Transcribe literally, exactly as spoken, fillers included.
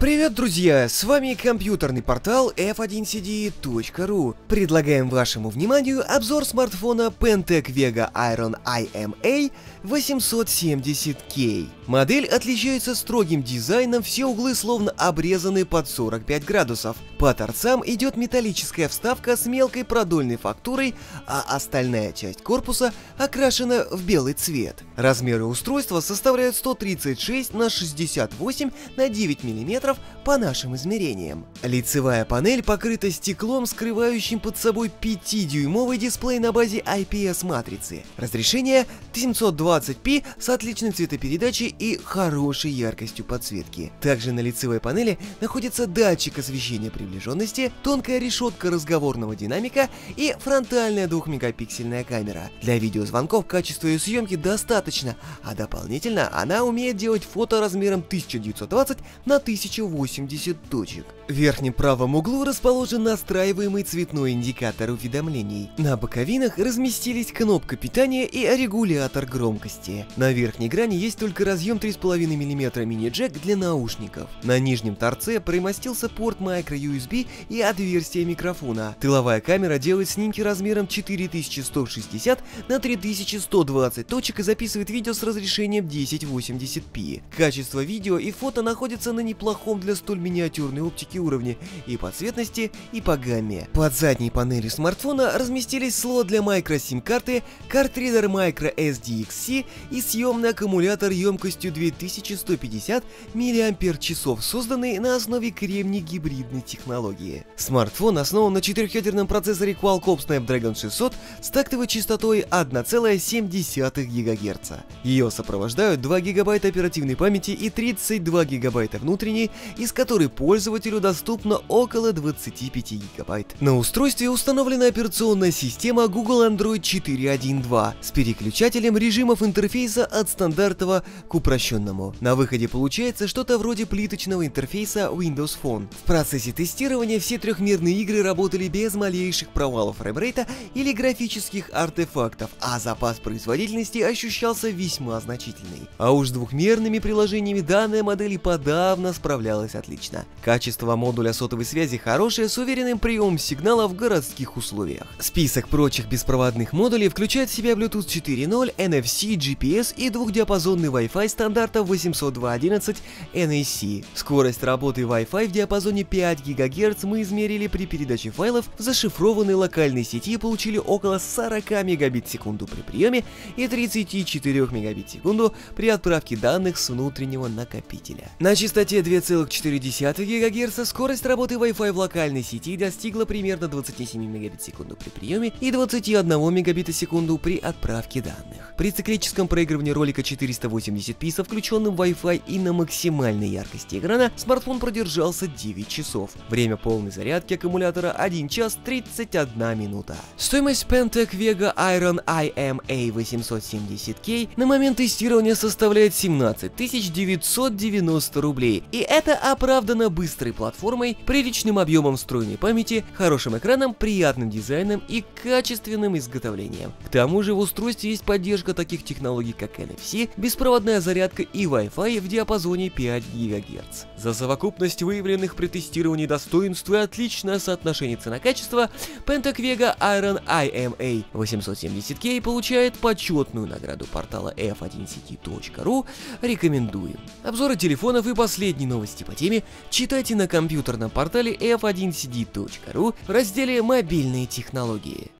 Привет, друзья! С вами компьютерный портал эф один си ди точка ру. Предлагаем вашему вниманию обзор смартфона Pantech VEGA IRON ай эм а восемьсот семьдесят кей. Модель отличается строгим дизайном, все углы словно обрезаны под сорок пять градусов. По торцам идет металлическая вставка с мелкой продольной фактурой, а остальная часть корпуса окрашена в белый цвет. Размеры устройства составляют сто тридцать шесть на шестьдесят восемь на девять миллиметров по нашим измерениям. Лицевая панель покрыта стеклом, скрывающим под собой пятидюймовый дисплей на базе ай пи эс матрицы. Разрешение семьсот двадцать пэ с отличной цветопередачей и хорошей яркостью подсветки. Также на лицевой панели находится датчик освещения приближенности, тонкая решетка разговорного динамика и фронтальная двухмегапиксельная камера. Для видеозвонков качества ее съемки достаточно, а дополнительно она умеет делать фото размером тысяча девятьсот двадцать на тысячу восемьдесят точек. В верхнем правом углу расположен настраиваемый цветной индикатор уведомлений. На боковинах разместились кнопка питания и регулятор громкости. На верхней грани есть только разъем три и пять миллиметра мини-джек для наушников. На нижнем торце примостился порт Micro ю эс би и отверстие микрофона. Тыловая камера делает снимки размером четыре тысячи сто шестьдесят на три тысячи сто двадцать точек и записывает видео с разрешением тысяча восемьдесят пэ. Качество видео и фото находится на неплохом для столь миниатюрной оптики уровне и по цветности, и по гамме. Под задней панелью смартфона разместились слот для microSIM карты, картридер microSDXC и съемный аккумулятор емкостью две тысячи сто пятьдесят миллиампер-часов, созданный на основе кремний-гибридной технологии. Смартфон основан на четырехъядерном процессоре Qualcomm Snapdragon шестьсот с тактовой частотой одна целая семь десятых гигагерца. Ее сопровождают два гигабайта оперативной памяти и тридцать два гигабайта внутренней, из которой пользователю доступно около двадцати пяти гигабайт. На устройстве установлена операционная система Google Android четыре точка один точка два с переключателем режимов интерфейса от стандартного к упрощенному. На выходе получается что-то вроде плиточного интерфейса Windows Phone. В процессе тестирования все трехмерные игры работали без малейших провалов фреймрейта или графических артефактов, а запас производительности ощущался весьма значительный. А уж с двухмерными приложениями данная модель и подавно справлялась отлично. Качество модуля сотовой связи хорошее, с уверенным приемом сигнала в городских условиях. Список прочих беспроводных модулей включает в себя Bluetooth четыре точка ноль, эн эф си, джи пи эс и двухдиапазонный Wi-Fi стандарта восемьсот два точка одиннадцать эн эй си. Скорость работы Wi-Fi в диапазоне пять гигагерц мы измерили при передаче файлов в зашифрованной локальной сети и получили около сорока мегабит в секунду при приеме и тридцати четырёх мегабит в секунду при отправке данных с внутреннего накопителя. На частоте две целых четыре десятых гигагерца скорость работы Wi-Fi в локальной сети достигла примерно двадцати семи мегабит в секунду при приеме и двадцати одного мегабита в секунду при отправке данных. При циклическом проигрывании ролика четыреста восемьдесят пэ со включенным Wi-Fi и на максимальной яркости экрана смартфон продержался девять часов. Время полной зарядки аккумулятора один час тридцать одна минута. Стоимость Pantech VEGA IRON ай эм а восемьсот семьдесят кей на момент тестирования составляет семнадцать тысяч девятьсот девяносто рублей, и это оправдано быстрой платформой, приличным объемом встроенной памяти, хорошим экраном, приятным дизайном и качественным изготовлением. К тому же в устройстве есть поддержка таких технологий, как эн эф си, беспроводная зарядка и Wi-Fi в диапазоне пять гигагерц. За совокупность выявленных при тестировании достоинств и отличное соотношение цена-качество, Pantech VEGA IRON ай эм а восемьсот семьдесят кей получает почетную награду портала эф один си ди точка ру. Рекомендуем. Обзоры телефонов и последние новости по теме читайте на компьютерном портале эф один си ди точка ру в разделе «Мобильные технологии».